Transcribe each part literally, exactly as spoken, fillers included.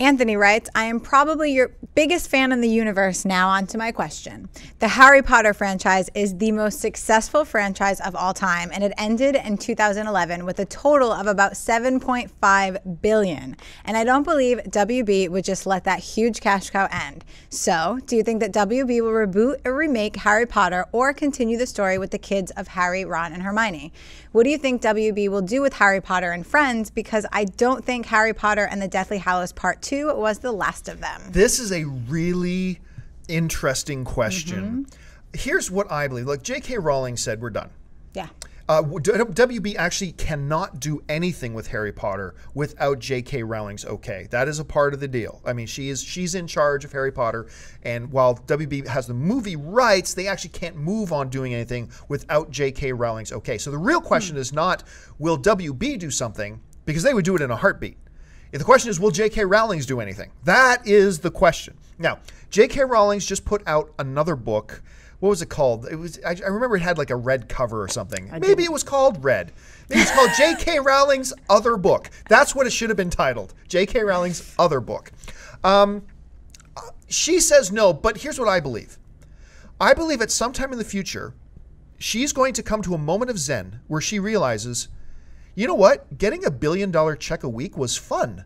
Anthony writes, I am probably your biggest fan in the universe. Now on to my question. The Harry Potter franchise is the most successful franchise of all time, and it ended in two thousand eleven with a total of about seven point five billion dollars. And I don't believe W B would just let that huge cash cow end. So do you think that W B will reboot or remake Harry Potter or continue the story with the kids of Harry, Ron, and Hermione? What do you think W B will do with Harry Potter and Friends? Because I don't think Harry Potter and the Deathly Hallows Part two It was the last of them. This is a really interesting question. Mm-hmm. Here's what I believe. Like J K Rowling said, we're done. Yeah. Uh, W B actually cannot do anything with Harry Potter without J K Rowling's okay. That is a part of the deal. I mean, she is she's in charge of Harry Potter, and while W B has the movie rights, they actually can't move on doing anything without J K Rowling's okay. So the real question mm. is not, will W B do something? Because they would do it in a heartbeat. The question is, will J K Rowling's do anything? That is the question. Now, J K Rowling's just put out another book. What was it called? It was I, I remember it had like a red cover or something. I Maybe did. It was called Red. Maybe it's called J K Rowling's Other Book. That's what it should have been titled. J K Rowling's Other Book. Um, she says no, but here's what I believe. I believe at some time in the future, she's going to come to a moment of zen where she realizes, you know what? Getting a billion dollar check a week was fun.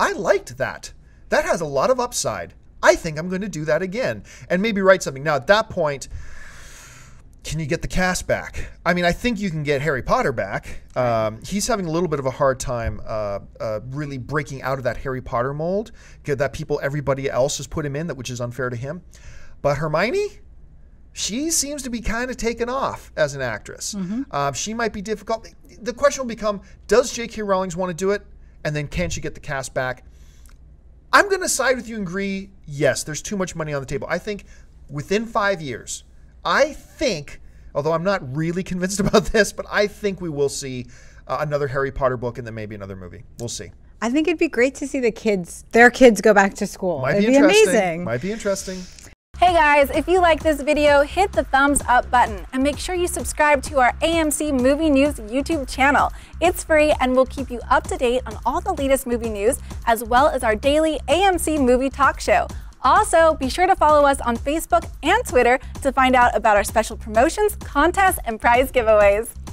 I liked that. That has a lot of upside. I think I'm going to do that again and maybe write something. Now, at that point, can you get the cast back? I mean, I think you can get Harry Potter back. Um, he's having a little bit of a hard time uh, uh, really breaking out of that Harry Potter mold that people, everybody else has put him in, that which is unfair to him. But Hermione? She seems to be kind of taken off as an actress. Mm-hmm. uh, she might be difficult. The question will become, does J K Rowling want to do it? And then can she get the cast back? I'm going to side with you and agree, yes, there's too much money on the table. I think within five years, I think, although I'm not really convinced about this, but I think we will see uh, another Harry Potter book and then maybe another movie. We'll see. I think it'd be great to see the kids, their kids go back to school. Might it'd be, be amazing. Might be interesting. Hey guys, if you like this video, hit the thumbs up button and make sure you subscribe to our A M C Movie News YouTube channel. It's free and we'll keep you up to date on all the latest movie news as well as our daily A M C Movie Talk Show. Also, be sure to follow us on Facebook and Twitter to find out about our special promotions, contests, and prize giveaways.